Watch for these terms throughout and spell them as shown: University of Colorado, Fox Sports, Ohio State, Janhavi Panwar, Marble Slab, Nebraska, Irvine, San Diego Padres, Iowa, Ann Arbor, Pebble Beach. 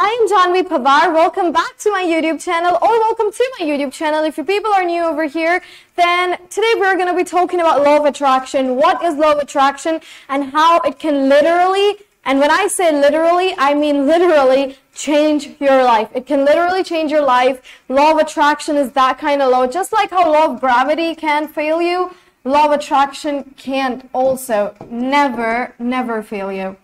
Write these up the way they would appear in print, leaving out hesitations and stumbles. I am Janhavi Panwar. Welcome back to my YouTube channel, or welcome to my YouTube channel. If you people are new over here, then today we're going to be talking about law of attraction. What is law of attraction and how it can literally, and when I say literally, I mean literally change your life. It can literally change your life. Law of attraction is that kind of law. Just like how law of gravity can fail you, law of attraction can't also never fail you.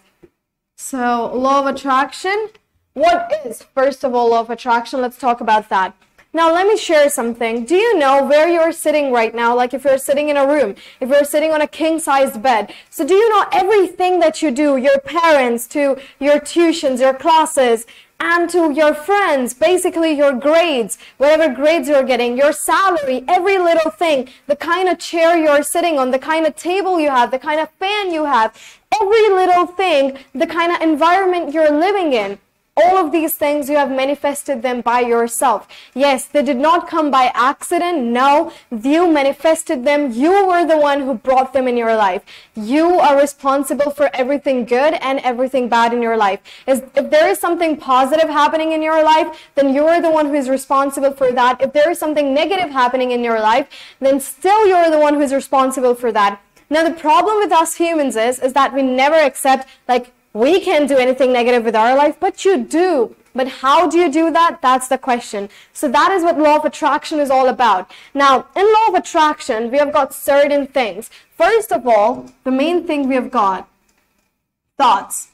So law of attraction, what is first of all law of attraction? Let's talk about that. Now let me share something. Do you know where you're sitting right now? Like if you're sitting in a room, if you're sitting on a king-sized bed. So do you know everything that you do, your parents, to your tuitions, your classes, and to your friends, basically your grades, whatever grades you're getting, your salary, every little thing, the kind of chair you're sitting on, the kind of table you have, the kind of fan you have, every little thing, the kind of environment you're living in. All of these things, you have manifested them by yourself. Yes, they did not come by accident. No, you manifested them. You were the one who brought them in your life. You are responsible for everything good and everything bad in your life. If there is something positive happening in your life, then you are the one who is responsible for that. If there is something negative happening in your life, then still you are the one who is responsible for that. Now, the problem with us humans is that we never accept, like, we can't do anything negative with our life, but you do. But how do you do that? That's the question. So that is what law of attraction is all about. Now, in law of attraction, we have got certain things. First of all, the main thing we have got, thoughts.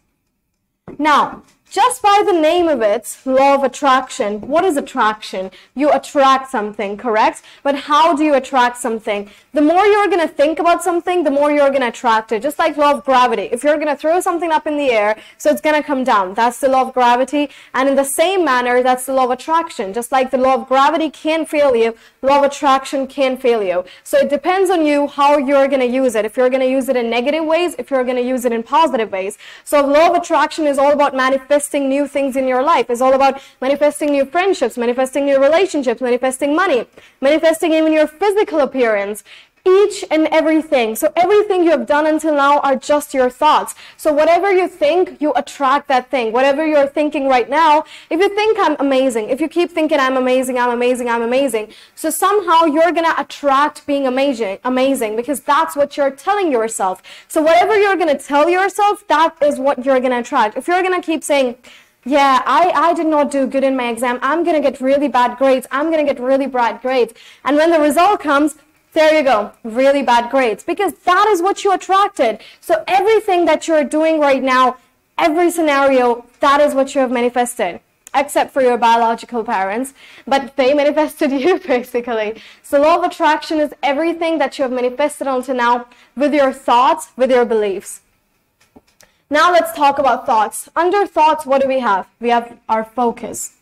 Now, just by the name of it, law of attraction, what is attraction? You attract something, correct? But how do you attract something? The more you're going to think about something, the more you're going to attract it. Just like law of gravity. If you're going to throw something up in the air, so it's going to come down. That's the law of gravity. And in the same manner, that's the law of attraction. Just like the law of gravity can fail you, law of attraction can fail you. So it depends on you how you're going to use it. If you're going to use it in negative ways, if you're going to use it in positive ways. So law of attraction is all about manifesting new things in your life. It's all about manifesting new friendships, manifesting new relationships, manifesting money, manifesting even your physical appearance, each and everything. So everything you have done until now are just your thoughts. So whatever you think, you attract that thing. Whatever you're thinking right now, if you think I'm amazing, if you keep thinking I'm amazing, I'm amazing, I'm amazing, so somehow you're going to attract being amazing, because that's what you're telling yourself. So whatever you're going to tell yourself, that is what you're going to attract. If you're going to keep saying, yeah, I did not do good in my exam, I'm going to get really bad grades, I'm going to get really bad grades, and when the result comes, there you go, really bad grades, because that is what you attracted. So everything that you're doing right now, every scenario, that is what you have manifested, except for your biological parents, but they manifested you basically. So law of attraction is everything that you have manifested until now with your thoughts, with your beliefs. Now let's talk about thoughts. Under thoughts, what do we have? We have our focus.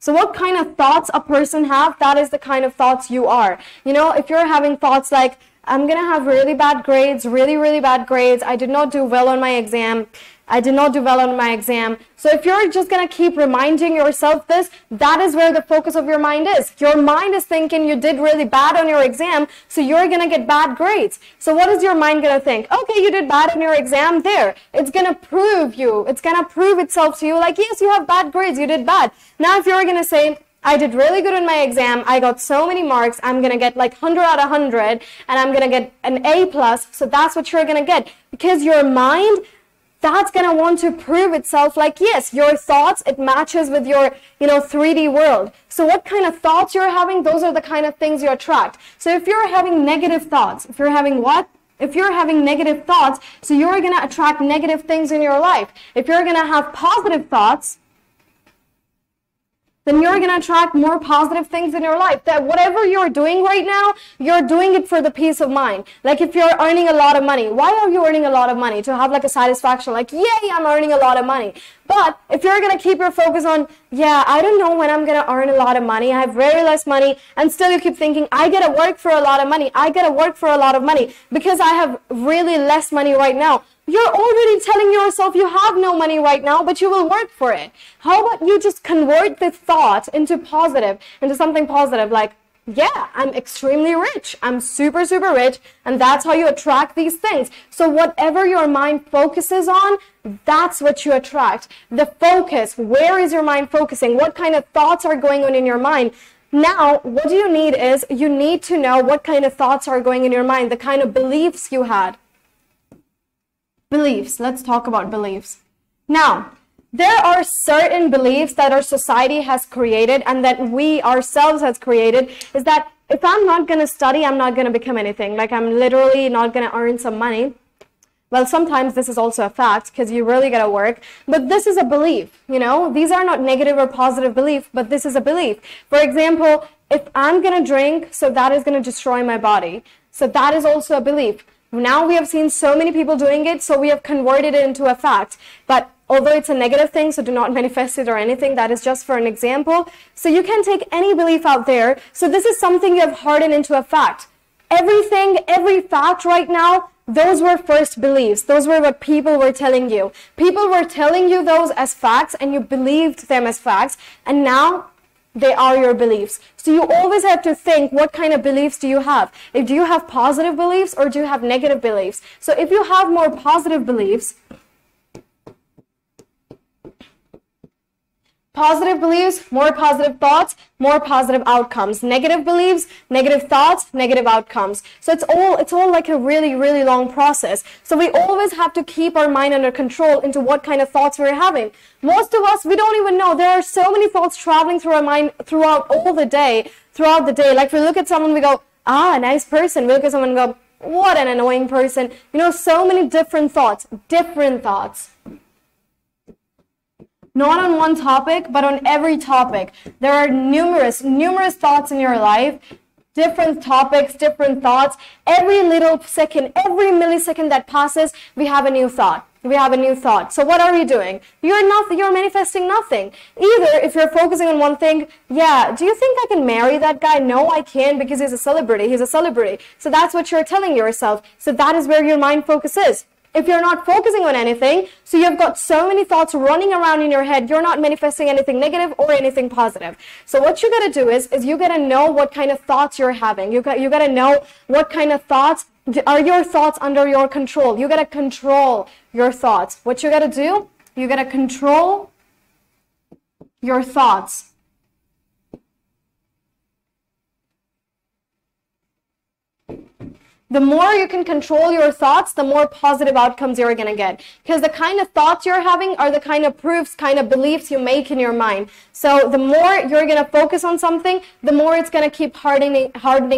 So what kind of thoughts a person have, that is the kind of thoughts you are. You know, if you're having thoughts like, I'm going to have really bad grades, really bad grades, I did not do well on my exam, I did not do well on my exam. So if you're just going to keep reminding yourself this, that is where the focus of your mind is. Your mind is thinking you did really bad on your exam, so you're going to get bad grades. So what is your mind going to think? Okay, you did bad on your exam there. It's going to prove you. It's going to prove itself to you like, yes, you have bad grades. You did bad. Now if you're going to say, I did really good in my exam, I got so many marks, I'm going to get like 100 out of 100 and I'm going to get an A+. So that's what you're going to get, because your mind, that's going to want to prove itself like, yes, your thoughts, it matches with your, 3D world. So what kind of thoughts you're having, those are the kind of things you attract. So if you're having negative thoughts, if you're having what? If you're having negative thoughts, so you're going to attract negative things in your life. If you're going to have positive thoughts, then you're going to attract more positive things in your life. That whatever you're doing right now, you're doing it for the peace of mind. Like if you're earning a lot of money, why are you earning a lot of money? To have like a satisfaction, like, yay, I'm earning a lot of money. But if you're going to keep your focus on, yeah, I don't know when I'm going to earn a lot of money, I have very less money, and still you keep thinking, I got to work for a lot of money, I got to work for a lot of money, because I have really less money right now. You're already telling yourself you have no money right now, but you will work for it. How about you just convert this thought into positive, into something positive, like, yeah, I'm extremely rich. I'm super, super rich. And that's how you attract these things. So whatever your mind focuses on, that's what you attract. The focus, where is your mind focusing? What kind of thoughts are going on in your mind? Now, what you need is you need to know what kind of thoughts are going in your mind, the kind of beliefs you had. Beliefs. Let's talk about beliefs. Now, there are certain beliefs that our society has created and that we ourselves has created is that if I'm not going to study, I'm not going to become anything. Like I'm literally not going to earn some money. Well, sometimes this is also a fact because you really got to work. But this is a belief, you know. These are not negative or positive beliefs, but this is a belief. For example, if I'm going to drink, so that is going to destroy my body. So that is also a belief. Now we have seen so many people doing it, so we have converted it into a fact. But although it's a negative thing, so do not manifest it or anything. That is just for an example. So you can take any belief out there. So this is something you have hardened into a fact. Everything, every fact right now, those were first beliefs. Those were what people were telling you. People were telling you those as facts and you believed them as facts. And now they are your beliefs. So you always have to think, what kind of beliefs do you have? Do you have positive beliefs or do you have negative beliefs? So if you have more positive beliefs, positive beliefs, more positive thoughts, more positive outcomes. Negative beliefs, negative thoughts, negative outcomes. So it's all like a really, really long process. So we always have to keep our mind under control into what kind of thoughts we're having. Most of us, we don't even know. There are so many thoughts traveling through our mind throughout the day. Like we look at someone, we go, ah, nice person. We look at someone and go, what an annoying person. You know, so many different thoughts. Not on one topic, but on every topic. There are numerous thoughts in your life, different topics, different thoughts. Every little second, every millisecond that passes, we have a new thought. We have a new thought. So what are you doing? You're manifesting nothing. Either if you're focusing on one thing, yeah, do you think I can marry that guy? No, I can't because he's a celebrity. He's a celebrity. So that's what you're telling yourself. So that is where your mind focuses. If you're not focusing on anything, so you've got so many thoughts running around in your head, you're not manifesting anything negative or anything positive. So what you got to do is you got to know what kind of thoughts you're having. You got to know what kind of thoughts, are your thoughts under your control? You got to control your thoughts. What you got to do, you got to control your thoughts. The more you can control your thoughts, the more positive outcomes you're going to get. Because the kind of thoughts you're having are the kind of proofs, kind of beliefs you make in your mind. So the more you're going to focus on something, the more it's going to keep hardening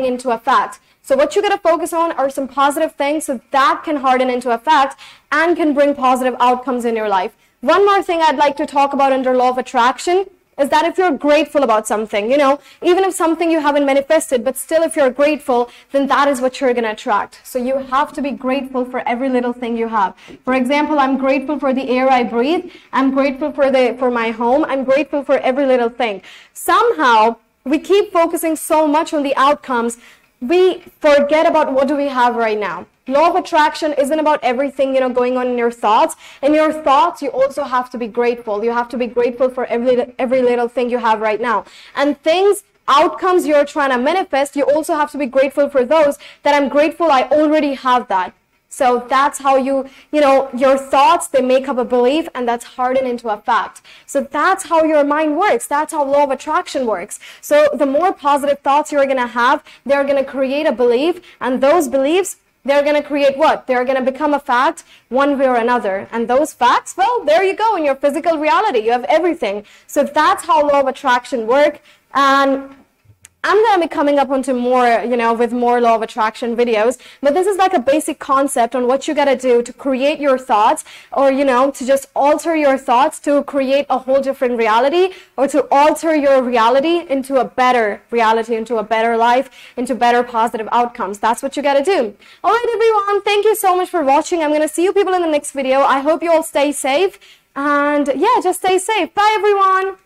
into a fact. So what you're going to focus on are some positive things, so that can harden into a fact and can bring positive outcomes in your life. One more thing I'd like to talk about under law of attraction is that if you're grateful about something, you know, even if something you haven't manifested, but still if you're grateful, then that is what you're going to attract. So you have to be grateful for every little thing you have. For example, I'm grateful for the air I breathe. I'm grateful for my home. I'm grateful for every little thing. Somehow, we keep focusing so much on the outcomes, we forget about what do we have right now. Law of attraction isn't about everything, you know, going on in your thoughts. In your thoughts, you also have to be grateful. You have to be grateful for every little thing you have right now. And things, outcomes you're trying to manifest, you also have to be grateful for those that I'm grateful I already have that. So that's how you know, your thoughts, they make up a belief and that's hardened into a fact. So that's how your mind works. That's how law of attraction works. So the more positive thoughts you're going to have, they're going to create a belief and those beliefs, they're going to create what? They're going to become a fact one way or another. And those facts, well, there you go. In your physical reality, you have everything. So that's how law of attraction works. And I'm going to be coming up onto more, you know, with more law of attraction videos. But this is like a basic concept on what you got to do to create your thoughts or, you know, to just alter your thoughts to create a whole different reality or to alter your reality into a better reality, into a better life, into better positive outcomes. That's what you got to do. All right, everyone. Thank you so much for watching. I'm going to see you people in the next video. I hope you all stay safe and yeah, just stay safe. Bye, everyone.